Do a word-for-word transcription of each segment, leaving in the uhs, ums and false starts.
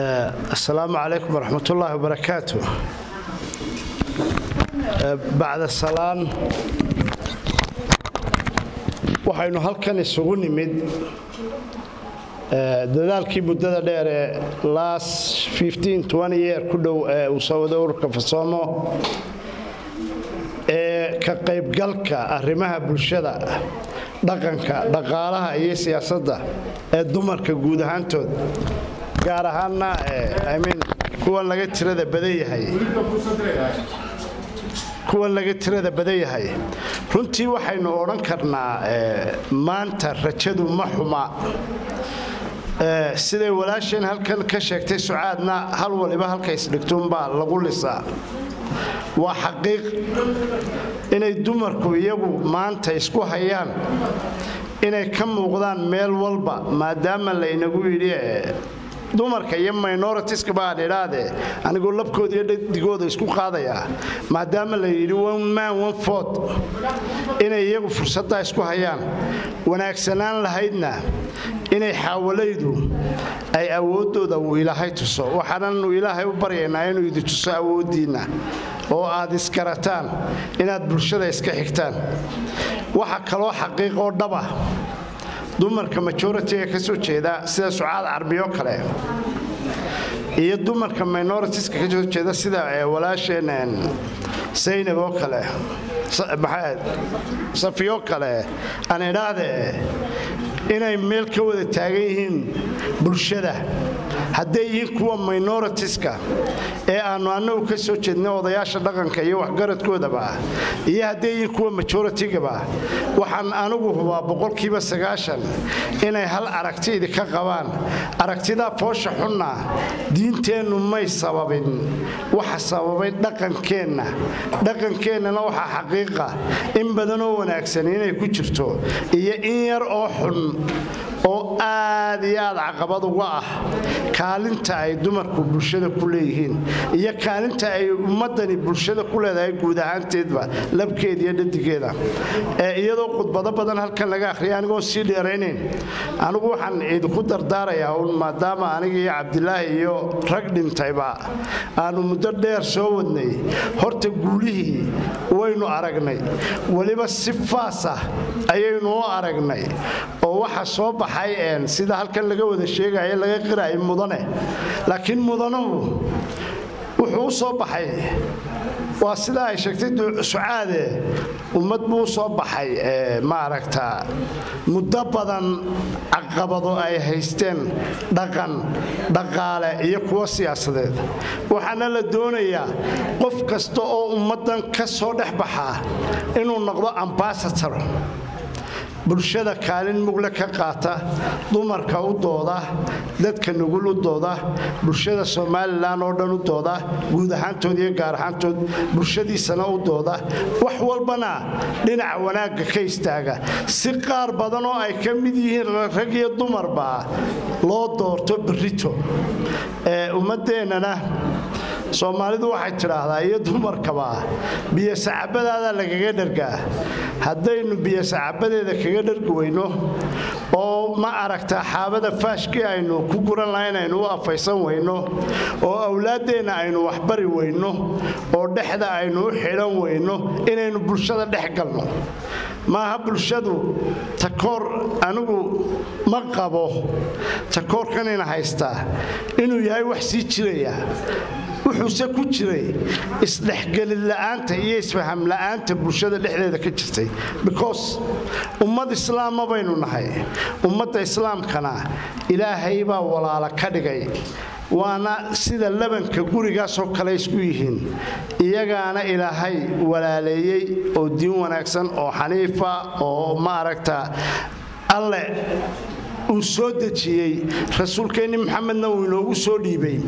السلام عليكم ورحمة الله وبركاته. بعد السلام وحين هلكن السجون مد ذلك مدة دار last fifteen twenty year كده وسودور كفصامه كقيب جلك أرمها بالشدة دقنك دقارها هي سياسة الدمر كجودها أنتود gaar ahaanna I mean kuwan laga tirada badan yahay kuwan laga tirada badan yahay runtii waxaynu oran karnaa maanta rajadu ma xuma ee sida walaasheen halkan ka sheegtay sucaadna hal waliba halkays dhigtoon baa lagu lisaa waa xaqiiq inay dumarku iyagu maanta isku hayaan inay ka muuqdaan meel walba maadaama la inagu yiri dumarka iyo minorities baa dheeraade anigu labkooda iyo digooda isku qaadaya maadaama la yiri one man one vote inay iyagu fursada isku hayaan wanaagsanaan lahaydna inay xaawalaydu ay awoodooda uu Ilaahay tuso waxaan Ilaahay u baryaynaa inuu idin tuso awoodiina oo aad iskarataan inaad bulshada iska xigtaan waxa kale oo xaqiiqo dhab ah dumarka majority ee ka soo jeeda sida sucaad carbiyo kale iyo dumarka minorities ka soo jeeda sida walaasheen Saynab oo kale Maxamed Safiyo kale aniraade inay meel ka wada taagan yihiin bulshada hadday yihiin kuwa minorities ka ee aanu anagu ka soo jeedno odayaasha dhaqanka iyo waxgaradkoodaba iyo hadday yihiin kuwa majority gaba waxaan anagu hubaa boqolkiiba sagaashan inay hal aragtida ka qabaan aragtida foosha xunna diinteenu may sababin waxa sababay dhaqankeena dhaqankeenana waxa xaqiiqa in badan oo wanaagsan inay ku jirto iyo in yar oo xun oo aad iyo aad caqabad ugu ah kaalinta ay dumarku bulshada ku leeyihiin iyo kaalinta ay ummadani bulshada ku leedahay guud ahaanteedba labkeed iyo dhadigeeda ee iyadoo qodbado badan halkan laga akhriyo anigu si dheerayneen anigu waxaan eed ku dardaarayaa oo maadaama aniga iyo Cabdilaahi iyo rag dhintayba aanu muddo dheer soo wadnay horta guulihii waynu aragnay waliba si faas ah ayaynu aragnay oo waxa soo baxay een sida halkan laga wada sheegay laga qiraay mudane laakiin mudanuhu wuxuu soo baxay waa sida ay sheegtay sucaade ummad buu soo baxay ma aragta muddo badan caqabado ay haysteen dhaqan dhaqaale iyo kuwa siyaasadeed waxaana la doonayaa qof kasta oo ummadan ka soo dhex baxa inuu noqdo ambassador bulshada kaalin mugla ka qaata dumarka u dooda dadka nugul u dooda bulshada Soomaaliland oo dhan u dooda guud ahaantood iyo gaar ahaantood bulshadiisana u dooda wax walbana dhinaca wanaaga ka istaaga si qaar badan oo ay ka mid yihiin rag iyo dumarba loo doorto brito ee ummadeenana Soomaalidu waxay tiraahdaa iyo dumarkaba biyo sacabadaada lagaga dhargaa hadaynu biyo sacabadeeda kaga dhargweyno oo ma aragta xaabada faashki aynu ku guran lahayn aynu afaysan weyno oo awlaadeena aynu wax bari weyno oo dhexda aynu xiran weyno inaynu bulshada dhex galno maaha bulshadu takoor anigu ma qabo takoorkan ina haysta inuu yahay wax sii jiraya wuxuu se ku jiray isdhexgalin la'aanta iyo isfaham la'aanta bulshada dhexdeeda ka jirtay because ummad islaam ma baynu nahay ummadda islaamkana ilaahay baa walaala ka dhigay waana sida labanka guriga soo kala isku yihiin iyagaana ilaahay walaaleeyay oo diin wanaagsan oo xaniifa oo ma aragta alle وصدقي رسولكين محمد نويل وصدقي بين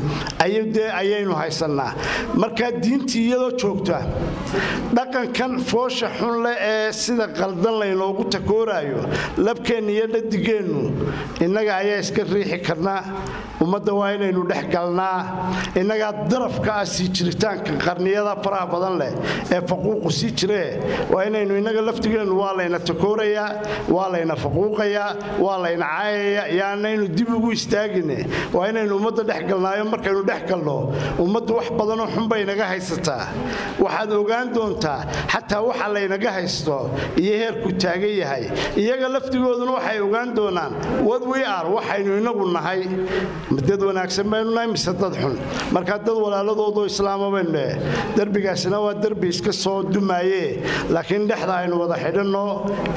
أيد أيين وحسنا مركز دين تيلا شوكته لكن كان فوش حلا سيدا قلدنا ينوقو تكورا يو لبكن يدد جنو إنك عايز كريح كنا ummadda waa inaynu dhex galnaa inaga darafka asii jiritaanka qarniyada faraha badan leh ee faquuq si jiree waa inaynu inaga laftigeena waa layna takooreeyaa waa layna faquuqayaa waa layna caayaa yaanaynu dib ugu istaagine waa inaynu ummadda dhex galnaayo markaynu dhex galno ummaddu wax badan oo xun bay naga haysataa waxaad ogaan doontaa hatta waxa laynaga haysto iyo heerku taagan yahay iyaga laftigooduna waxay ogaan doonaan wad weeyar waxaynu inagu nahay مدد وناكسم بيننا مستدد حن مركض ولا لضوضو إسلام بيننا درب جسنا ودرب يسك الصوت دمائي لكن دحضا إنه واضح إنه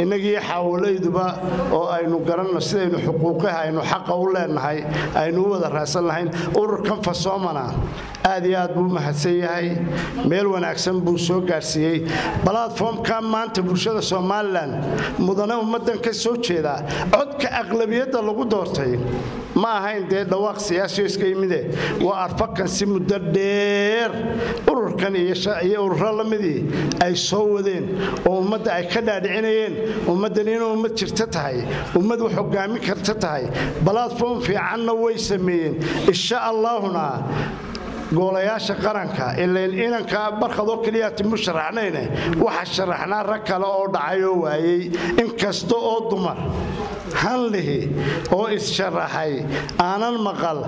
إنجي حاولي دبا أو إنه قرنا سيد إنه حقوقها إنه حق ولا إنه هاي إنه واضح رسالة هين أركم فصامنا آديات بو محسية هاي ميل وناكسم بوسو كارسي بلاد فهم كان ما أنت برشة سومالن مدنه مدن كسوت شيدا عد كأغلبية اللي قدرتين ما هين ده دواق سياسي إسكيميده وأرفقن سمو دردير أوركن يشاء يورهلا مدي أي صودين ومد أي كذا دعينين ومدنين ومد شرتتهاي ومد وحجامي كرتتهاي بلاد فهم في عنا ويسمين إن شاء الله هنا قولياش قرنك إلا الإنن كبر خذوا كليات مشرعنينه وحشرحنا ركلا أرض عيوه إن كستوا أضمر هنله أو إشرحي أنا المقال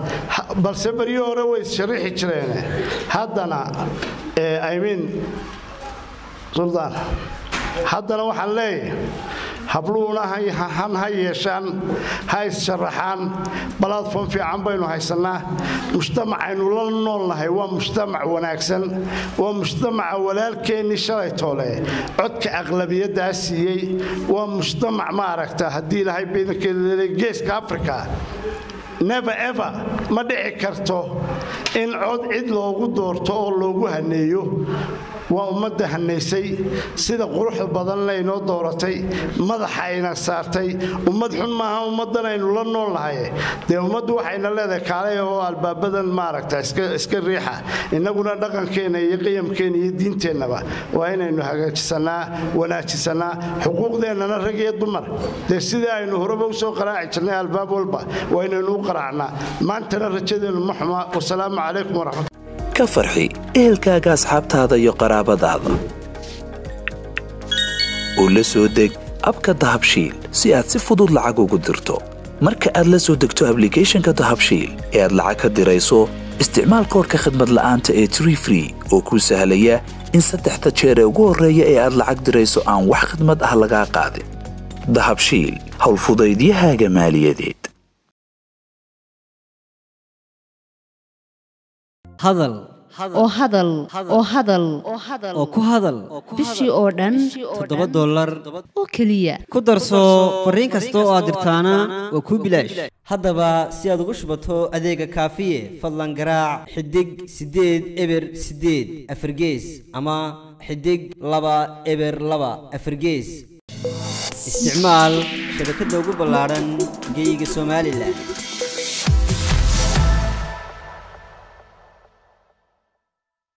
بس بريورة وإشرح كرينه هذانا أيمين سلطان هذانا وحلي حبلونا هاي هن هاي يشان هاي الشرحان بلاد فم في عمبينو هاي سنة مجتمع إنه لنا نقول هاي ومجتمع وناكسن ومجتمع ولكن شريط عليه عدك أغلبية داسية ومجتمع ما ركته هدي لهاي بينك الجيش كأفريقيا never ever ما دعي كرتو إن عد عد لوجو دورتو أو لوجو هنيو وأمده هنيسي سيد قروح البدن لينو دورتي ماذا حينا سارتي ومدحن معها ومدنا إنه لنا الله هاي ده ومدو حين الله ذاك عليه هو الباب بدن ماركته إسك إسك الريحة إن قلنا دقن كين يقيم كين يدين تنبا وين إنه حاجة سنة ولا سنة حقوق ده إننا رجع الضمر ده سيد إنه هرب وسوق راعي شلنا الباب والبا وين إنه قرعنا ما أنتنا رجدنا المحمى والسلام عليكم ورحمة كفرحي إهلكاغا أصحابتادا iyo qaraabadaada oo la soo deg abka dahabshiil si aad si fudud lacag ugu dirto marka aad la soo degto application-ka dahabshiil ee aad lacag ka dirayso isticmaal koodka khidmad la'aanta ee three free oo kuu sahlaya in saddexda jeer ee ugu horeeya ee aad lacag dirayso aan wax khidmad ah laga qaadin dahabshiil hawl fudaydiyahaaga maaliyadeed هذل أو هذل أو هذل أو كهذل بشي أوردن تدبّر دولار أو كلية كدرسو فرين كستو أدرتانا وكوبلاش هذا با سياد غشبته أديك كافية فلان قراع حدق سديد إبر سديد أفرجيز أما حدق لبا إبر لبا أفرجيز استعمال شبكة دوغو بلارن جيجي سومالي لا